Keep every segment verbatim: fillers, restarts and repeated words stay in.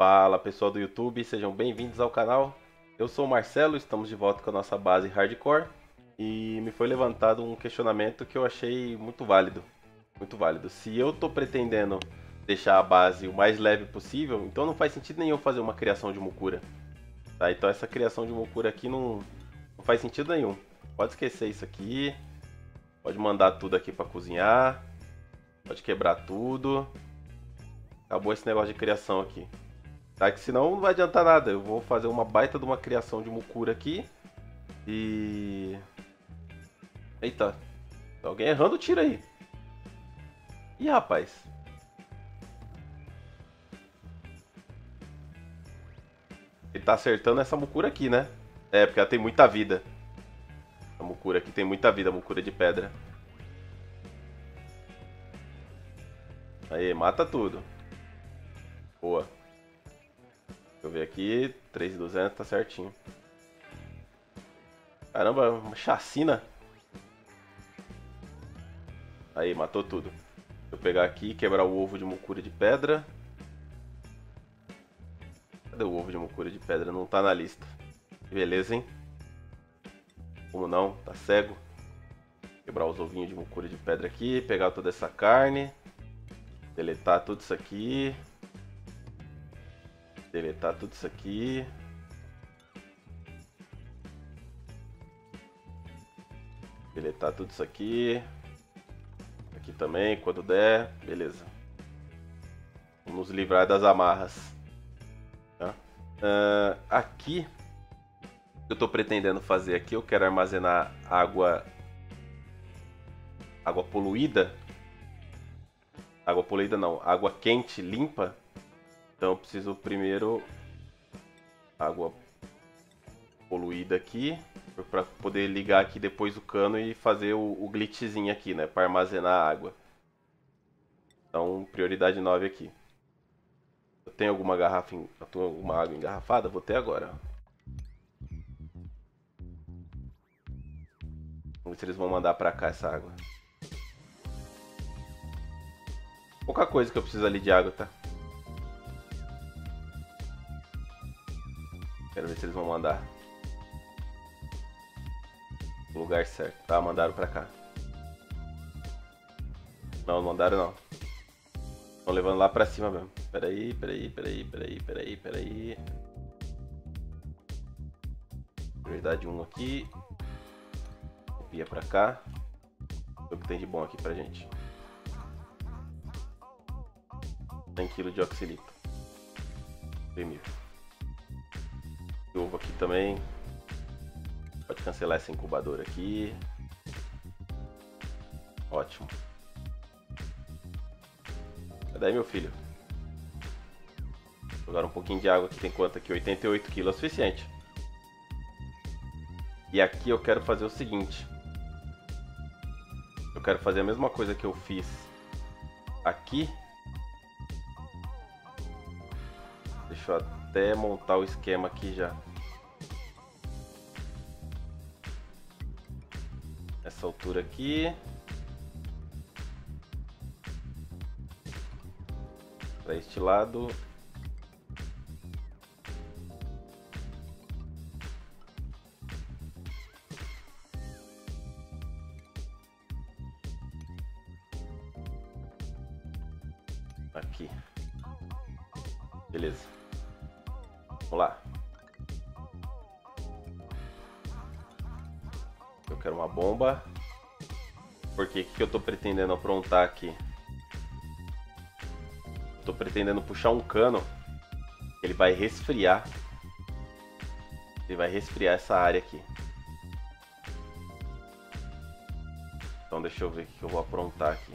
Fala pessoal do YouTube, sejam bem-vindos ao canal. Eu sou o Marcelo, estamos de volta com a nossa base hardcore. E me foi levantado um questionamento que eu achei muito válido. Muito válido. Se eu tô pretendendo deixar a base o mais leve possível, então não faz sentido nenhum fazer uma criação de mucura. Tá, então essa criação de mucura aqui não, não faz sentido nenhum. Pode esquecer isso aqui. Pode mandar tudo aqui pra cozinhar. Pode quebrar tudo. Acabou esse negócio de criação aqui. Tá, que senão não vai adiantar nada. Eu vou fazer uma baita de uma criação de mucura aqui. E... Eita. Tá alguém errando o tiro aí. Ih, rapaz. Ele tá acertando essa mucura aqui, né? É, porque ela tem muita vida. A mucura aqui tem muita vida, a mucura de pedra. Aí, mata tudo. Boa. Deixa eu ver aqui, três mil e duzentos, tá certinho. Caramba, uma chacina. Aí, matou tudo. Deixa eu pegar aqui, quebrar o ovo de mucura de pedra. Cadê o ovo de mucura de pedra? Não tá na lista. Beleza, hein? Como não? Tá cego. Quebrar os ovinhos de mucura de pedra aqui, pegar toda essa carne. Deletar tudo isso aqui. Deletar tudo isso aqui. Deletar tudo isso aqui. Aqui também, quando der. Beleza. Vamos nos livrar das amarras. Tá? Uh, aqui, o que eu estou pretendendo fazer aqui, eu quero armazenar água, água poluída. Água poluída não, água quente, limpa. Então eu preciso primeiro água poluída aqui, para poder ligar aqui depois o cano e fazer o, o glitchzinho aqui, né, para armazenar água. Então prioridade nove aqui. Eu tenho alguma garrafa, em, eu tenho alguma água engarrafada? Vou ter agora. Vamos ver se eles vão mandar para cá essa água. Pouca coisa que eu preciso ali de água, tá? Quero ver se eles vão mandar o lugar certo. Tá, mandaram pra cá. Não, mandaram não. Estão levando lá pra cima mesmo. Peraí, peraí, peraí, peraí, peraí, peraí. Prioridade um aqui. Copia pra cá. O que tem de bom aqui pra gente? cem quilos de oxilito. Primeiro. Ovo aqui também. Pode cancelar essa incubadora aqui. Ótimo. Cadê meu filho? Vou jogar um pouquinho de água aqui. Tem quanto aqui? oitenta e oito quilos é o suficiente. E aqui eu quero fazer o seguinte. Eu quero fazer a mesma coisa que eu fiz aqui. Deixa eu até montar o esquema aqui já. Essa altura aqui. Para este lado. Aqui. Beleza. Vamos lá. Eu quero uma bomba. Porque o que eu tô pretendendo aprontar aqui? Eu tô pretendendo puxar um cano. Ele vai resfriar. Ele vai resfriar essa área aqui. Então deixa eu ver o que eu vou aprontar aqui.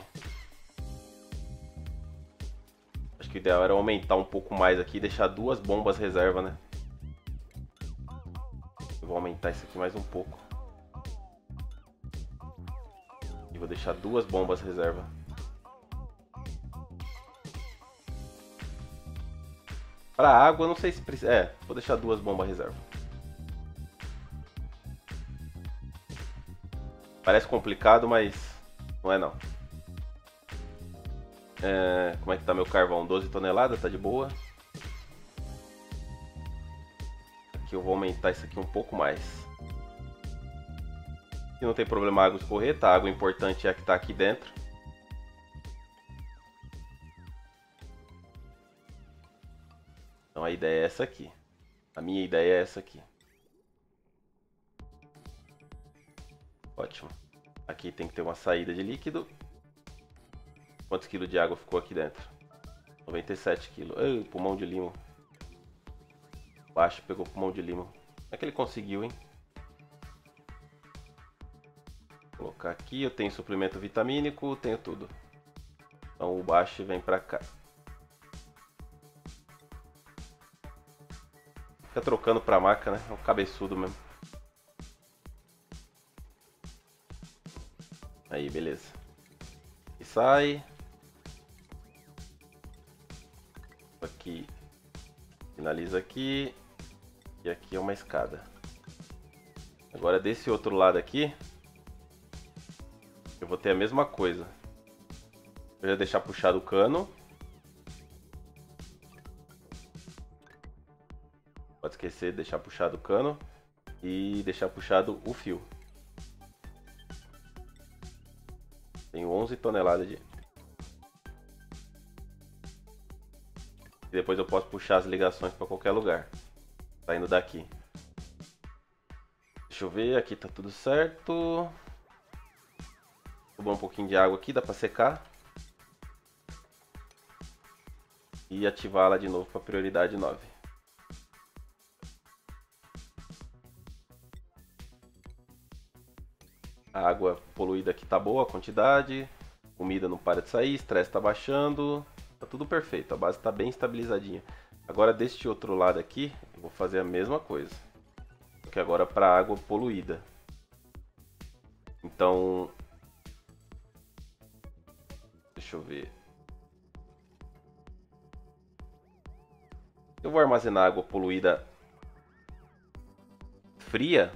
O ideal era aumentar um pouco mais aqui e deixar duas bombas reserva, né? Eu vou aumentar isso aqui mais um pouco. E vou deixar duas bombas reserva. Para água, não sei se precisa... É, vou deixar duas bombas reserva. Parece complicado, mas não é não. É, como é que tá meu carvão? doze toneladas, tá de boa. eu vou aumentar isso aqui um pouco mais. Aqui não tem problema a água escorrer, tá? A água importante é a que está aqui dentro. Então a ideia é essa aqui. A minha ideia é essa aqui. Ótimo. Aqui tem que ter uma saída de líquido. Quantos quilos de água ficou aqui dentro? noventa e sete quilos. Ai, pulmão de limo. Baixo pegou pulmão de limo. Como é que ele conseguiu, hein? Vou colocar aqui. Eu tenho suplemento vitamínico. Tenho tudo. Então o baixo vem pra cá. Fica trocando pra maca, né? É um cabeçudo mesmo. Aí, beleza. E sai. Aqui. Finaliza aqui. E aqui é uma escada. Agora desse outro lado aqui, eu vou ter a mesma coisa. Eu vou deixar puxado o cano. Pode esquecer de deixar puxado o cano. E deixar puxado o fio. Tenho onze toneladas de... E depois eu posso puxar as ligações para qualquer lugar. Saindo daqui. Deixa eu ver, aqui tá tudo certo. Vou um pouquinho de água aqui, dá para secar. E ativá-la de novo para prioridade nove. A água poluída aqui tá boa, a quantidade. Comida não para de sair, estresse tá baixando. Tá tudo perfeito, a base tá bem estabilizadinha. Agora deste outro lado aqui, eu vou fazer a mesma coisa. Só que agora para água poluída. Então... deixa eu ver. Eu vou armazenar água poluída fria.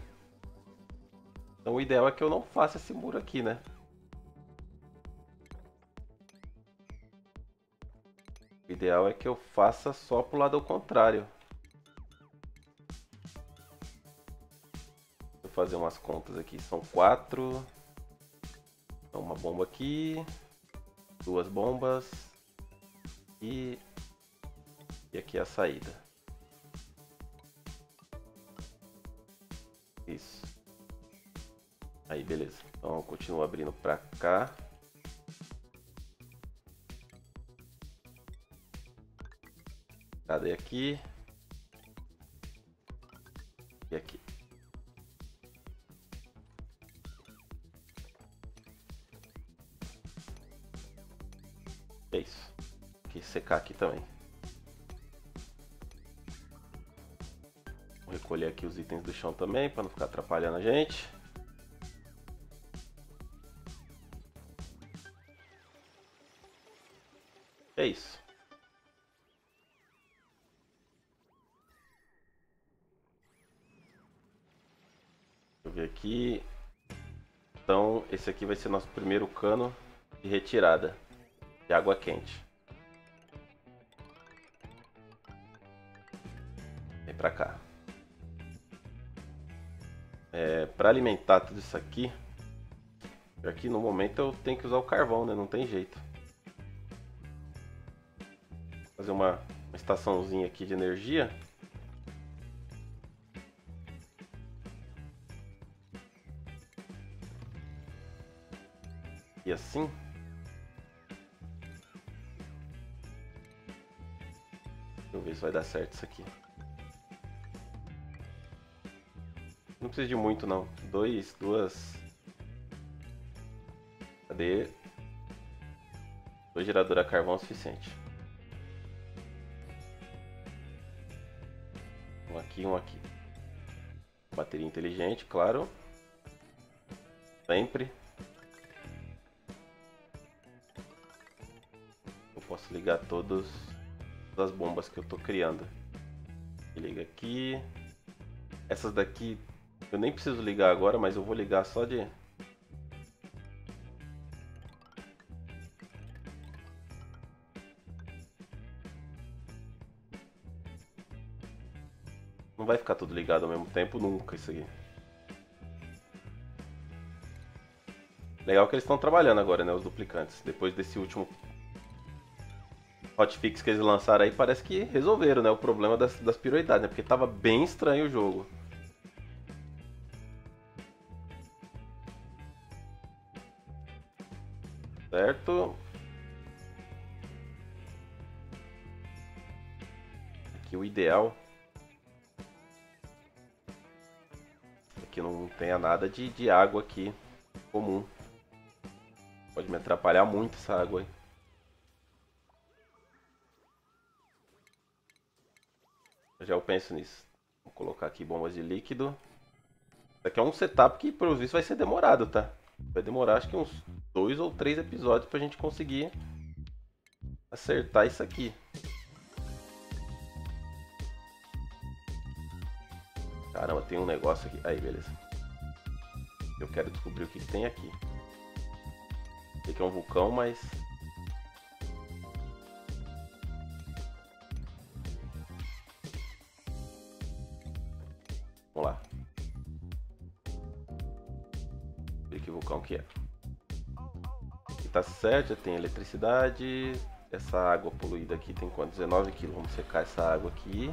Então o ideal é que eu não faça esse muro aqui, né? O ideal é que eu faça só pro lado ao contrário. Vou fazer umas contas aqui. São quatro. Então, uma bomba aqui. Duas bombas. E... e aqui é a saída. Isso. Aí, beleza. Então eu continuo abrindo pra cá. Cadê aqui? E aqui. É isso. Tem que secar aqui também. Vou recolher aqui os itens do chão também, para não ficar atrapalhando a gente. É isso. Deixa eu ver aqui. Então, esse aqui vai ser nosso primeiro cano de retirada de água quente. Vem pra cá. É, pra alimentar tudo isso aqui, aqui no momento eu tenho que usar o carvão, né? Não tem jeito. Fazer uma, uma estaçãozinha aqui de energia. E assim. Deixa eu ver se vai dar certo isso aqui. Não precisa de muito não. Dois, duas... Cadê? Dois geradores a carvão é o suficiente. Um aqui, um aqui. Bateria inteligente, claro. Sempre. Eu posso ligar todas as bombas que eu estou criando. Liga aqui. Essas daqui eu nem preciso ligar agora, mas eu vou ligar só de... Não vai ficar tudo ligado ao mesmo tempo nunca isso aqui. Legal que eles estão trabalhando agora, né, os duplicantes. Depois desse último hotfix que eles lançaram aí, parece que resolveram, né, o problema das, das prioridades, né, porque tava bem estranho o jogo. Certo? Aqui o ideal é que não tenha nada de, de água aqui comum. Pode me atrapalhar muito essa água aí. Já eu penso nisso. Vou colocar aqui bombas de líquido. Isso aqui é um setup que, pelo visto, vai ser demorado, tá? Vai demorar acho que uns dois ou três episódios pra gente conseguir acertar isso aqui. Caramba, tem um negócio aqui. Aí, beleza. Eu quero descobrir o que, que tem aqui. Sei que é um vulcão, mas... Vamos lá. Que vulcão que é. Aqui tá certo, já tem eletricidade. Essa água poluída aqui tem quanto? dezenove quilos. Vamos secar essa água aqui.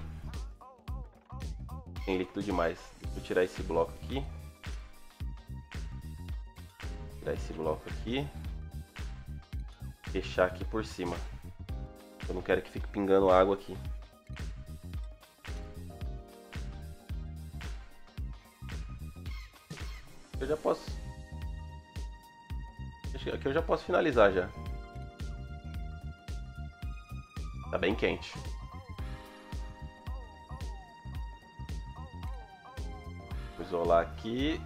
Tem líquido demais. Vou tirar esse bloco aqui. Tirar esse bloco aqui. Fechar aqui por cima. Eu não quero que fique pingando água aqui. Eu já posso... Aqui eu já posso finalizar já. Tá bem quente. Vou isolar aqui.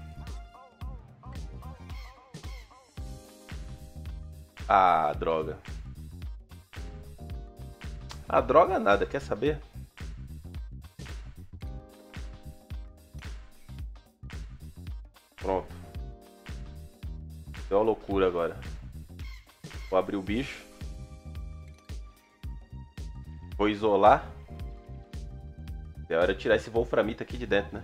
Ah, droga. Ah, droga nada, quer saber? Pronto. Deu uma loucura agora. Vou abrir o bicho. Vou isolar. É hora de tirar esse wolframita aqui de dentro, né?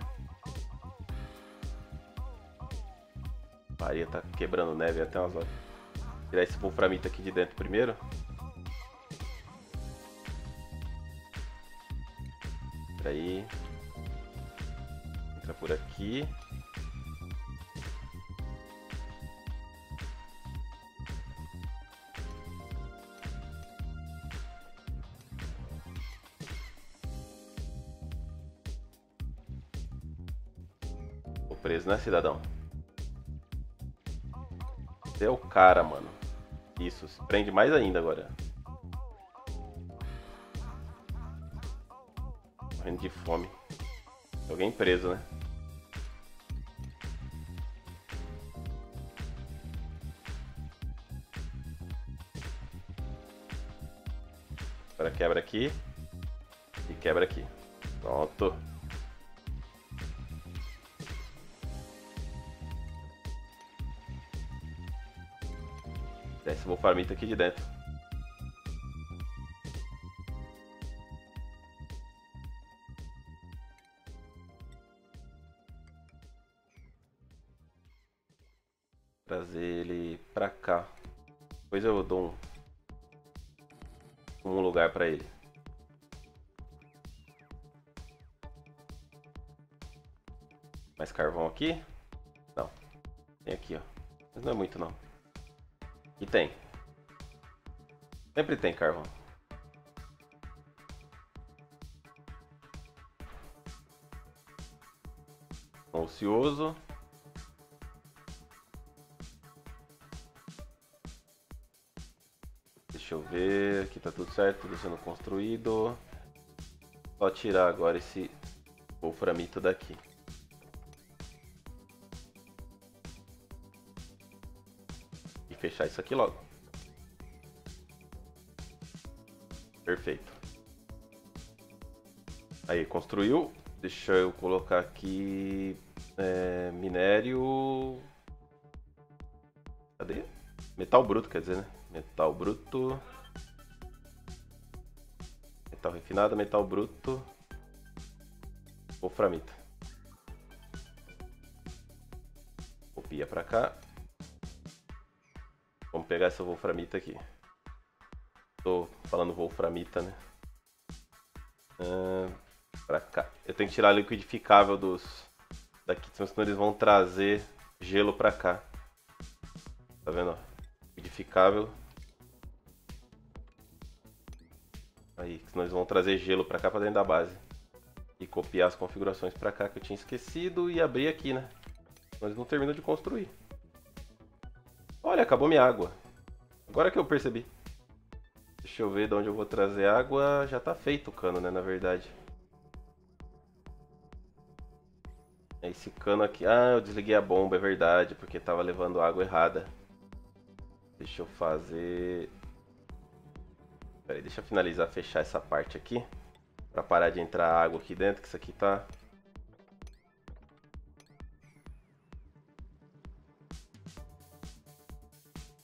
Maria tá quebrando neve até umas horas. Tirar esse wolframita aqui de dentro primeiro. Entra aí. Entra por aqui. Preso, né, cidadão? Você é o cara, mano. Isso, se prende mais ainda agora. Morrendo de fome. Alguém preso, né? Agora quebra aqui. E quebra aqui. Pronto. Vou farmita aqui de dentro. Trazer ele pra cá. Depois eu dou um, um lugar pra ele. Mais carvão aqui? Não. Tem aqui, ó. Mas não é muito, não. E tem. Sempre tem carvão. Ocioso. Deixa eu ver. Aqui tá tudo certo. Tudo sendo construído. Só tirar agora esse wolframito daqui. Fechar isso aqui logo. Perfeito. Aí, construiu. Deixa eu colocar aqui é, minério. Cadê? Metal bruto, quer dizer, né? Metal bruto. Metal refinado, metal bruto. wolframita. Copia para cá. Vamos pegar essa wolframita aqui. Tô falando wolframita, né? Ah, para cá. Eu tenho que tirar o liquidificável dos daqui, senão eles vão trazer gelo para cá. Tá vendo? Ó? Liquidificável. Aí, senão eles vão trazer gelo para cá, para dentro da base. E copiar as configurações para cá que eu tinha esquecido e abrir aqui, né? Mas não termino de construir. Olha, acabou minha água. Agora que eu percebi. Deixa eu ver de onde eu vou trazer água. Já tá feito o cano, né? Na verdade. Esse cano aqui... Ah, eu desliguei a bomba, é verdade. Porque tava levando água errada. Deixa eu fazer... Pera aí, deixa eu finalizar, fechar essa parte aqui. Pra parar de entrar água aqui dentro, que isso aqui tá...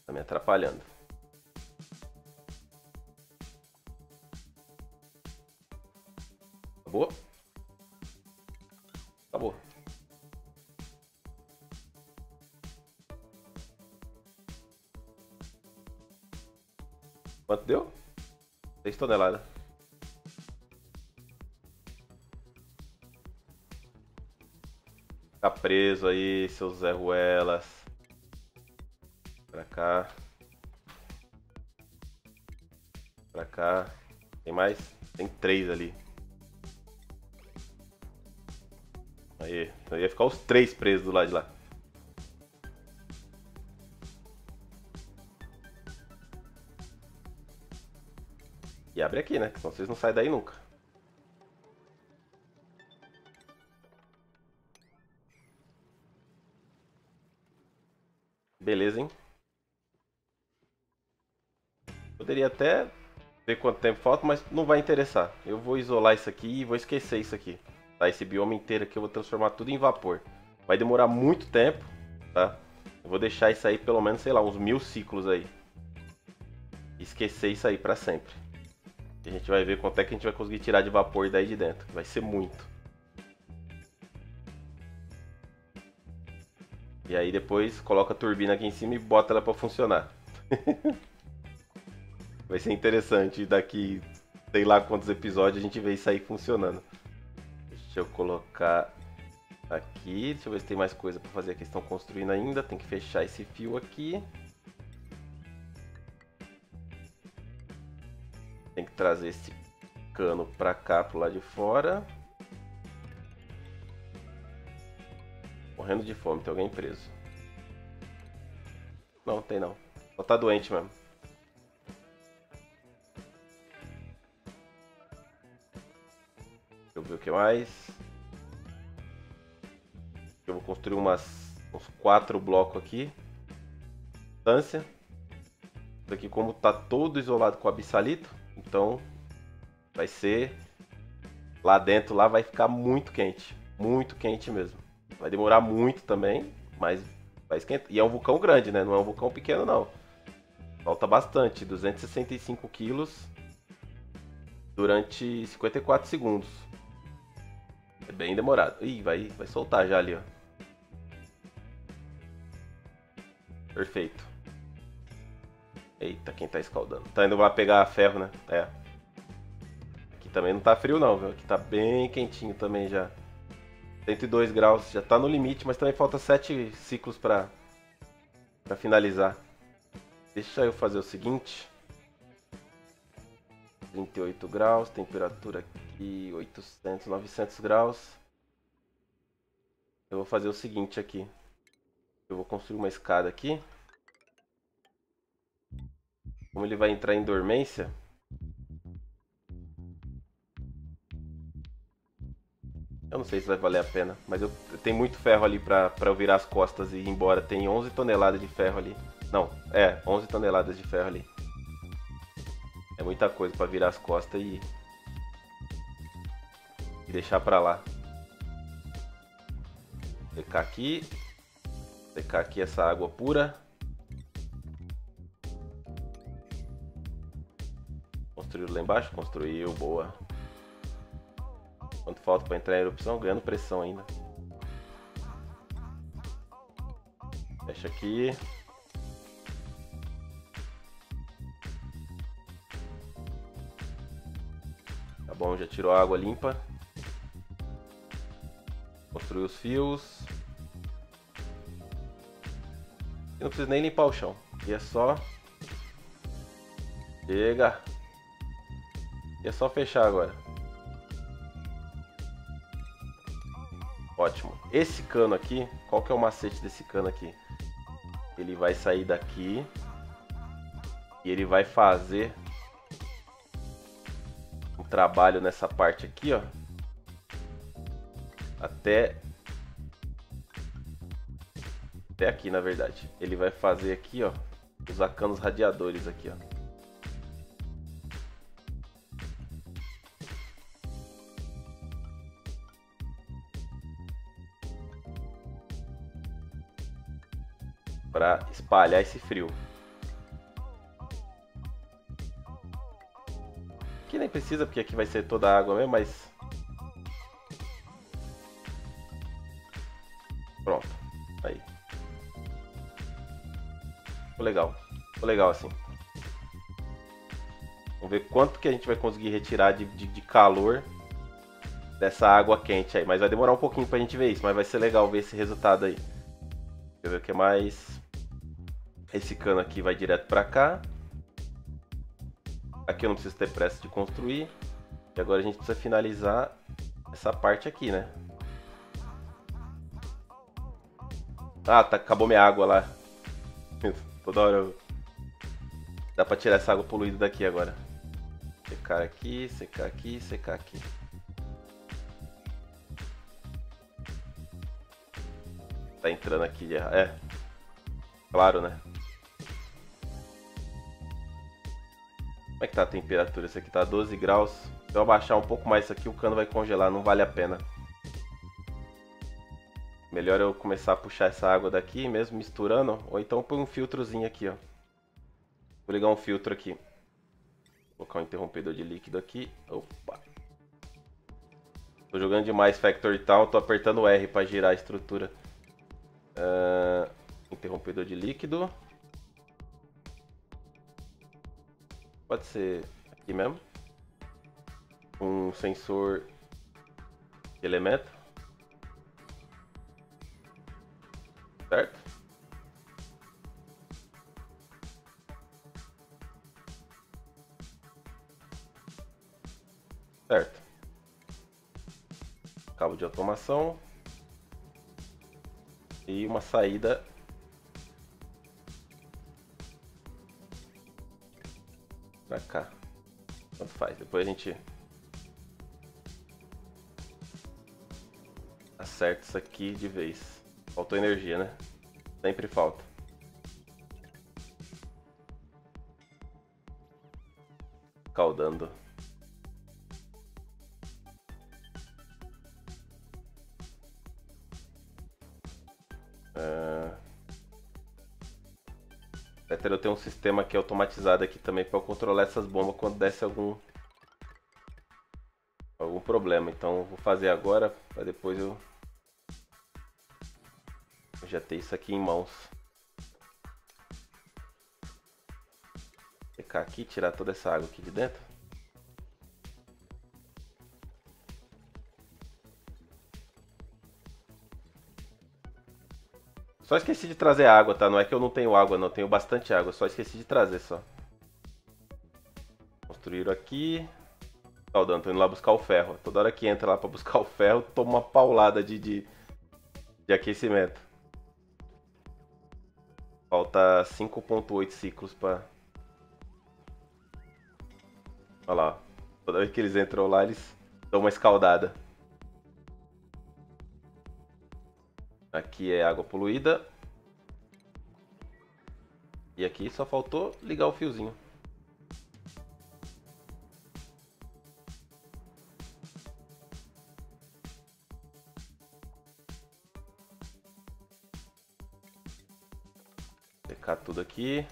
Tá me atrapalhando. Acabou? Acabou. Quanto deu? seis toneladas. Tá preso aí, seus Zé Ruelas. Pra cá. Pra cá. Tem mais? Tem três ali. Aí, então ia ficar os três presos do lado de lá. E abre aqui, né? Senão vocês não saem daí nunca. Beleza, hein? Poderia até ver quanto tempo falta, mas não vai interessar. Eu vou isolar isso aqui e vou esquecer isso aqui. Tá? Esse bioma inteiro aqui eu vou transformar tudo em vapor. Vai demorar muito tempo, tá? Eu vou deixar isso aí pelo menos, sei lá, uns mil ciclos aí. Esquecer isso aí pra sempre. E a gente vai ver quanto é que a gente vai conseguir tirar de vapor daí de dentro. Vai ser muito. E aí depois coloca a turbina aqui em cima e bota ela pra funcionar. Vai ser interessante. Daqui sei lá quantos episódios a gente vê isso aí funcionando. Deixa eu colocar aqui. Deixa eu ver se tem mais coisa pra fazer aqui. Estão construindo ainda. Tem que fechar esse fio aqui. Tem que trazer esse cano pra cá, pro lado de fora. Morrendo de fome, tem alguém preso. Não, tem não. Só tá doente mesmo. Deixa eu ver o que mais. Eu vou construir umas, uns quatro blocos aqui. Distância. Isso aqui, como tá todo isolado com abissalito, então vai ser lá dentro, lá vai ficar muito quente, muito quente mesmo. Vai demorar muito também, mas vai esquentar. E é um vulcão grande, né? Não é um vulcão pequeno não. Falta bastante, duzentos e sessenta e cinco quilos durante cinquenta e quatro segundos. É bem demorado. Ih, vai, vai soltar já ali, ó. Perfeito. Eita, quem tá escaldando. Tá indo lá pegar ferro, né? É. Aqui também não tá frio não, viu? Aqui tá bem quentinho também já. cento e dois graus, já tá no limite, mas também falta sete ciclos pra, pra finalizar. Deixa eu fazer o seguinte. trinta e oito graus, temperatura aqui oitocentos, novecentos graus. Eu vou fazer o seguinte aqui. Eu vou construir uma escada aqui. Como ele vai entrar em dormência, eu não sei se vai valer a pena, mas eu, eu tenho muito ferro ali pra, pra eu virar as costas e ir embora. Tem onze toneladas de ferro ali. Não, é, onze toneladas de ferro ali. É muita coisa pra virar as costas e, e deixar pra lá. Secar aqui. Secar aqui essa água pura. Construiu lá embaixo? Construiu, boa. Quanto falta para entrar em erupção? Ganhando pressão ainda. Fecha aqui. Tá bom, já tirou a água limpa. Construiu os fios. E não precisa nem limpar o chão. E é só... Chega! E é só fechar agora. Ótimo. Esse cano aqui, qual que é o macete desse cano aqui? Ele vai sair daqui e ele vai fazer um trabalho nessa parte aqui, ó, até até aqui, na verdade. Ele vai fazer aqui, ó, usar canos radiadores aqui, ó. Para espalhar esse frio. Aqui nem precisa, porque aqui vai ser toda a água mesmo, mas... Pronto. Aí. Ficou legal. Ficou legal assim. Vamos ver quanto que a gente vai conseguir retirar de, de, de calor dessa água quente aí. Mas vai demorar um pouquinho pra gente ver isso, mas vai ser legal ver esse resultado aí. Deixa eu ver o que mais... Esse cano aqui vai direto pra cá. Aqui eu não preciso ter pressa de construir. E agora a gente precisa finalizar essa parte aqui, né? Ah, tá, acabou minha água lá. Toda hora eu... Dá pra tirar essa água poluída daqui agora. Secar aqui, secar aqui, secar aqui. Tá entrando aqui já. É. Claro, né? Como é que tá a temperatura? Isso aqui tá doze graus. Se eu abaixar um pouco mais isso aqui, o cano vai congelar, não vale a pena. Melhor eu começar a puxar essa água daqui, mesmo misturando. Ou então põe um filtrozinho aqui, ó. Vou ligar um filtro aqui. Vou colocar um interrompedor de líquido aqui. Opa! Tô jogando demais Factory Town, tô apertando o R pra girar a estrutura. Uh, interrompedor de líquido. Pode ser aqui mesmo. Um sensor de elemento. Certo? Certo. Cabo de automação. E uma saída. Pra cá. Tanto faz. Depois a gente acerta isso aqui de vez. Faltou energia, né? Sempre falta. Caldando. Uh... Eu tenho um sistema aqui automatizado aqui também para controlar essas bombas quando desse algum algum problema. Então eu vou fazer agora para depois eu... eu já ter isso aqui em mãos. Vou secar aqui, tirar toda essa água aqui de dentro. Só esqueci de trazer água, tá? Não é que eu não tenho água, não. Eu tenho bastante água. Só esqueci de trazer, só. Construíram aqui. Caldando. Tô indo lá buscar o ferro. Toda hora que entra lá pra buscar o ferro, toma uma paulada de, de, de aquecimento. Falta cinco ponto oito ciclos pra... Olha lá. Toda vez que eles entram lá, eles dão uma escaldada. Aqui é água poluída. E aqui só faltou ligar o fiozinho. Secar tudo aqui.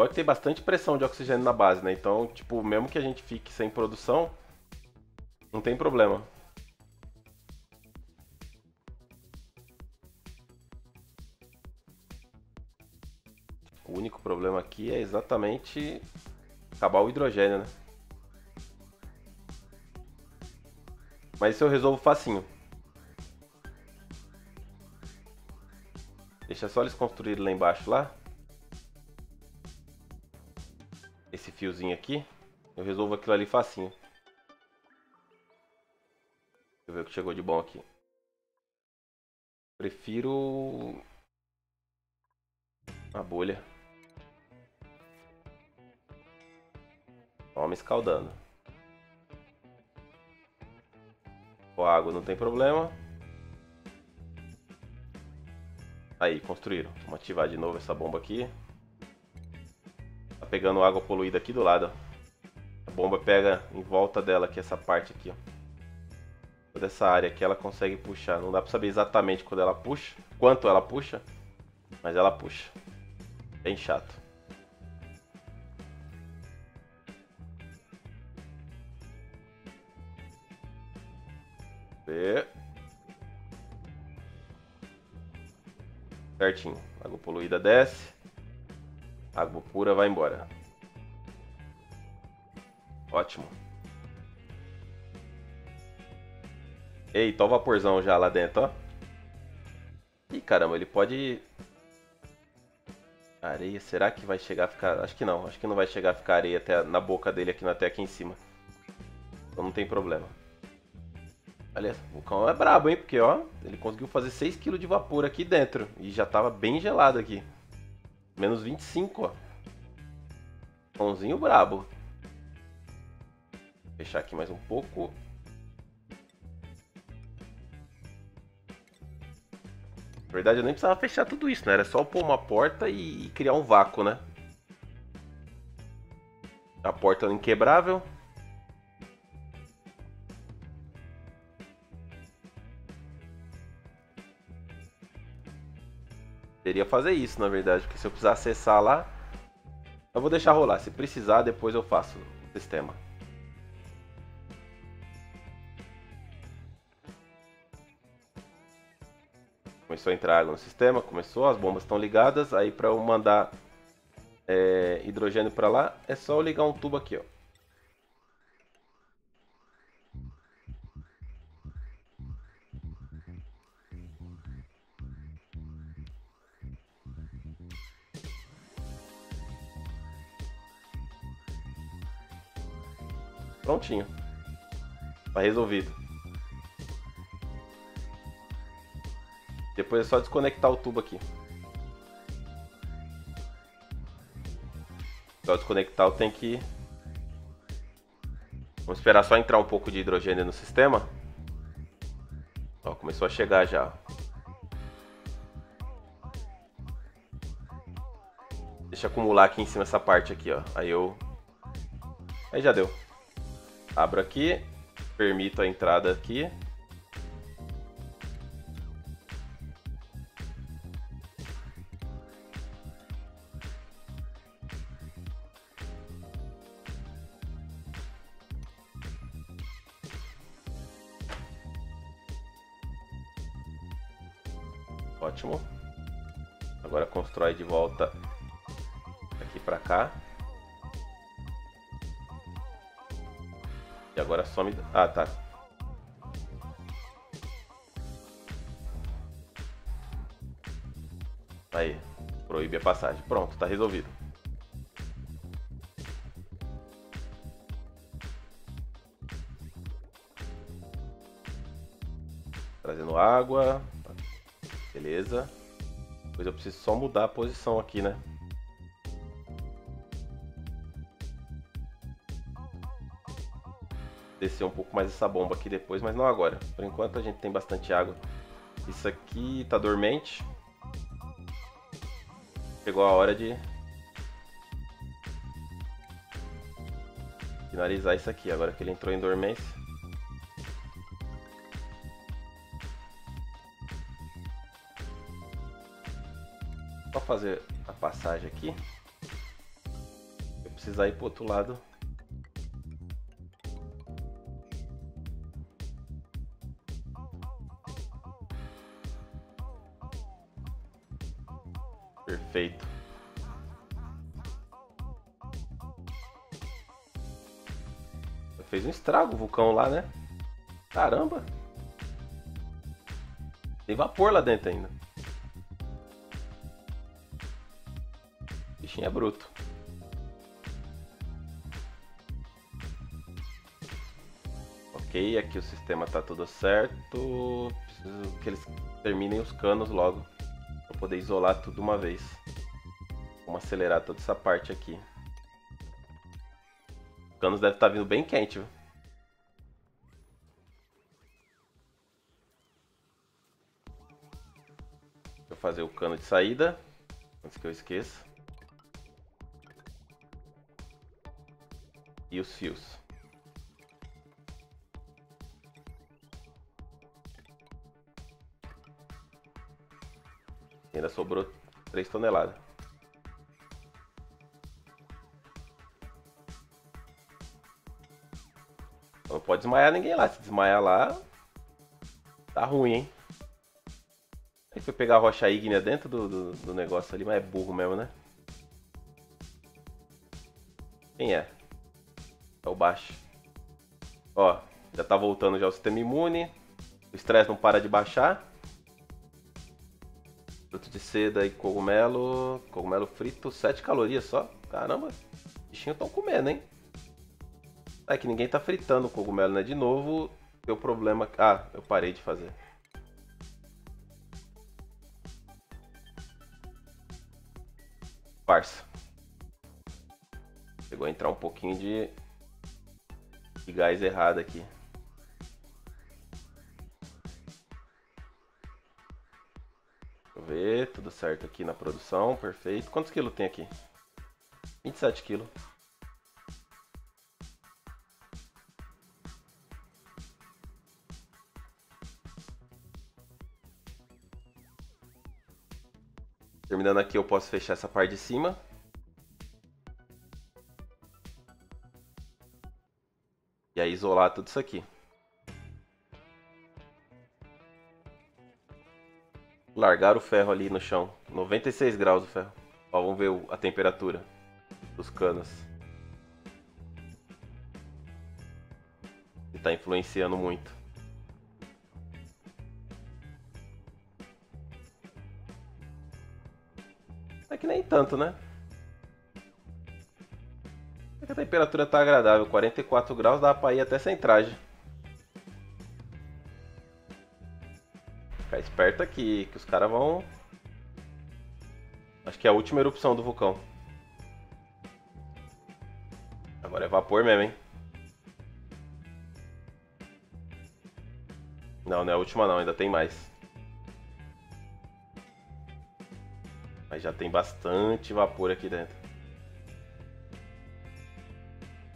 pode ter bastante pressão de oxigênio na base, né? Então, tipo, mesmo que a gente fique sem produção, não tem problema. O único problema aqui é exatamente acabar o hidrogênio, né? Mas isso eu resolvo facinho. Deixa só eles construírem lá embaixo, lá. Esse fiozinho aqui. Eu resolvo aquilo ali facinho. Deixa eu ver o que chegou de bom aqui. Prefiro... a bolha. Ó, me escaldando. Ó, a água não tem problema. Aí, construíram. Vamos ativar de novo essa bomba aqui. Tá pegando água poluída aqui do lado, ó. A bomba pega em volta dela aqui, essa parte aqui, ó. Toda essa área aqui ela consegue puxar. Não dá pra saber exatamente quando ela puxa, quanto ela puxa, mas ela puxa. Bem chato. Ver. Certinho. Água poluída desce. Água pura vai embora. Ótimo. Eita, ó o vaporzão já lá dentro, ó. Ih, caramba, ele pode... Areia, será que vai chegar a ficar... Acho que não, acho que não vai chegar a ficar areia até na boca dele aqui, até aqui em cima. Então não tem problema. Aliás, o vulcão é brabo, hein? Porque, ó, ele conseguiu fazer seis quilos de vapor aqui dentro. E já tava bem gelado aqui. menos vinte e cinco, ó. Pãozinho brabo. Vou fechar aqui mais um pouco. Na verdade eu nem precisava fechar tudo isso, né? Era só pôr uma porta e criar um vácuo, né? A porta é inquebrável. Poderia fazer isso, na verdade, porque se eu precisar acessar lá, eu vou deixar rolar. Se precisar, depois eu faço o sistema. Começou a entrar água no sistema, começou, as bombas estão ligadas. Aí para eu mandar é, hidrogênio para lá, é só eu ligar um tubo aqui, ó. Prontinho. Tá resolvido. Depois é só desconectar o tubo aqui. Só desconectar eu tenho que... Vamos esperar só entrar um pouco de hidrogênio no sistema. Ó, começou a chegar já. Deixa acumular aqui em cima essa parte aqui, ó. Aí eu... Aí já deu. Abro aqui, permito a entrada aqui. Ótimo. Agora constrói de volta aqui para cá. E agora some... Ah, tá. Aí. Proíbe a passagem. Pronto, tá resolvido. Trazendo água. Beleza. Depois eu preciso só mudar a posição aqui, né? Descer um pouco mais essa bomba aqui depois, mas não agora. Por enquanto a gente tem bastante água. Isso aqui tá dormente. Chegou a hora de finalizar isso aqui, agora que ele entrou em dormência. Só fazer a passagem aqui. precisar ir pro outro lado. Perfeito. Fez um estrago o vulcão lá, né? Caramba! Tem vapor lá dentro ainda. O bichinho é bruto. Ok, aqui o sistema tá tudo certo. Preciso que eles terminem os canos logo, para poder isolar tudo uma vez. Vamos acelerar toda essa parte aqui. Os canos devem estar vindo bem quente, viu? Deixa eu fazer o cano de saída, antes que eu esqueça. E os fios. E ainda sobrou três toneladas. Não pode desmaiar ninguém lá. Se desmaiar lá, tá ruim, hein? Aí foi pegar a rocha ígnea dentro do, do, do negócio ali, mas é burro mesmo, né? Quem é? É o baixo. Ó, já tá voltando já o sistema imune. O estresse não para de baixar. Fruto de seda e cogumelo. Cogumelo frito, sete calorias só. Caramba, os bichinhos tão comendo, hein? É que ninguém tá fritando o cogumelo, né? De novo, deu problema... Ah, eu parei de fazer. Parça. Chegou a entrar um pouquinho de, de gás errado aqui. Deixa eu ver, tudo certo aqui na produção, perfeito. Quantos quilos tem aqui? vinte e sete quilos. Terminando aqui, eu posso fechar essa parte de cima. E aí isolar tudo isso aqui. Largar o ferro ali no chão. noventa e seis graus o ferro. Ó, vamos ver a temperatura dos canos. Está influenciando muito. Que nem tanto, né? É que a temperatura tá agradável, quarenta e quatro graus, dá pra ir até sem traje. Fica esperto aqui, que os caras vão... Acho que é a última erupção do vulcão. Agora é vapor mesmo, hein? Não, não é a última não, ainda tem mais. Mas já tem bastante vapor aqui dentro.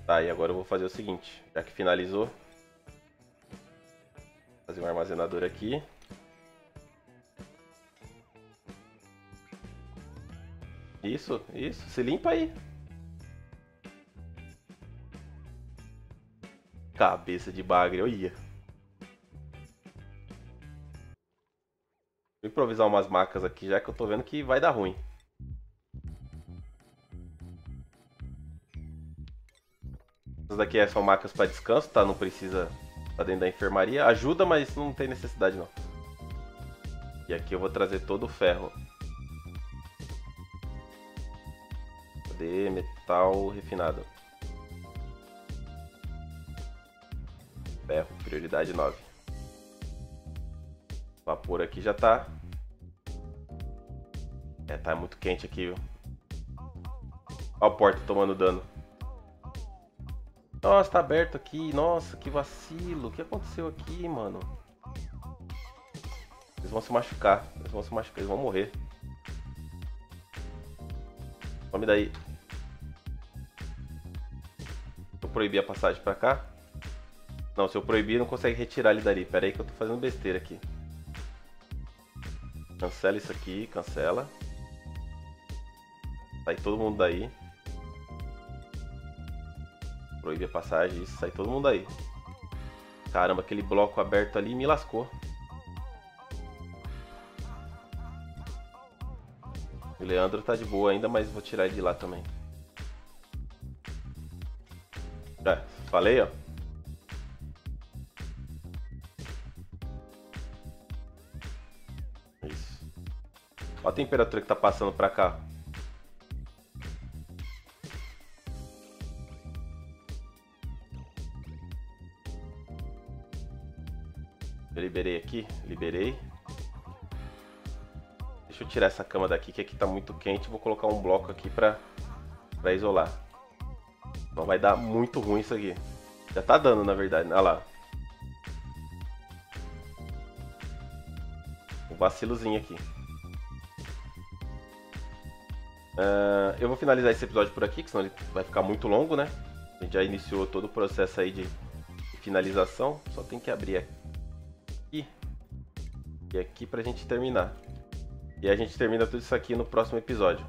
Tá, e agora eu vou fazer o seguinte. Já que finalizou, vou fazer um armazenador aqui. Isso, isso. Se limpa aí. Cabeça de bagre, olha. Vou improvisar umas macas aqui, já que eu tô vendo que vai dar ruim. Essas daqui são macas para descanso, tá? Não precisa estar dentro da enfermaria. Ajuda, mas não tem necessidade não. E aqui eu vou trazer todo o ferro. Cadê metal refinado? Ferro, prioridade nove. O vapor aqui já tá. É, tá muito quente aqui, viu? Olha o porta tomando dano. Nossa, tá aberto aqui. Nossa, que vacilo. O que aconteceu aqui, mano? Eles vão se machucar. Eles vão se machucar. Eles vão morrer. Tome daí. Vou proibir a passagem pra cá. Não, se eu proibir, não consegue retirar ele dali. Pera aí que eu tô fazendo besteira aqui. Cancela isso aqui, cancela. Sai todo mundo daí. Proibir a passagem, isso, sai todo mundo aí. Caramba, aquele bloco aberto ali me lascou. O Leandro tá de boa ainda, mas vou tirar ele de lá também. É, falei, ó. Isso. Olha a temperatura que tá passando pra cá. Eu liberei aqui, liberei. Deixa eu tirar essa cama daqui, que aqui tá muito quente. Vou colocar um bloco aqui pra, pra isolar. Então vai dar muito ruim isso aqui. Já tá dando, na verdade. Olha lá. Um vacilozinho aqui. Uh, eu vou finalizar esse episódio por aqui, que senão ele vai ficar muito longo, né? A gente já iniciou todo o processo aí de finalização. Só tem que abrir aqui. E aqui pra gente terminar. E a gente termina tudo isso aqui no próximo episódio.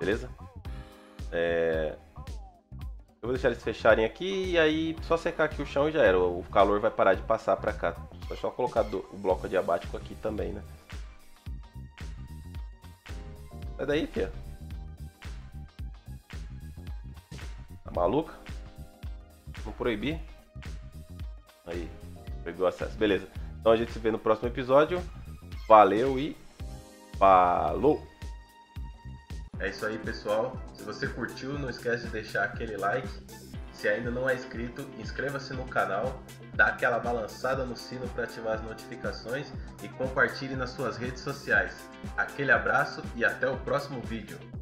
Beleza? É... Eu vou deixar eles fecharem aqui e aí só secar aqui o chão e já era. O calor vai parar de passar pra cá. Só só colocar do... o bloco adiabático aqui também, né? Sai daí, filha. Tá maluca? Não proibir? Aí, pegou o acesso. Beleza. Então a gente se vê no próximo episódio. Valeu e falou! É isso aí, pessoal. Se você curtiu, não esquece de deixar aquele like. Se ainda não é inscrito, inscreva-se no canal, dá aquela balançada no sino para ativar as notificações e compartilhe nas suas redes sociais. Aquele abraço e até o próximo vídeo.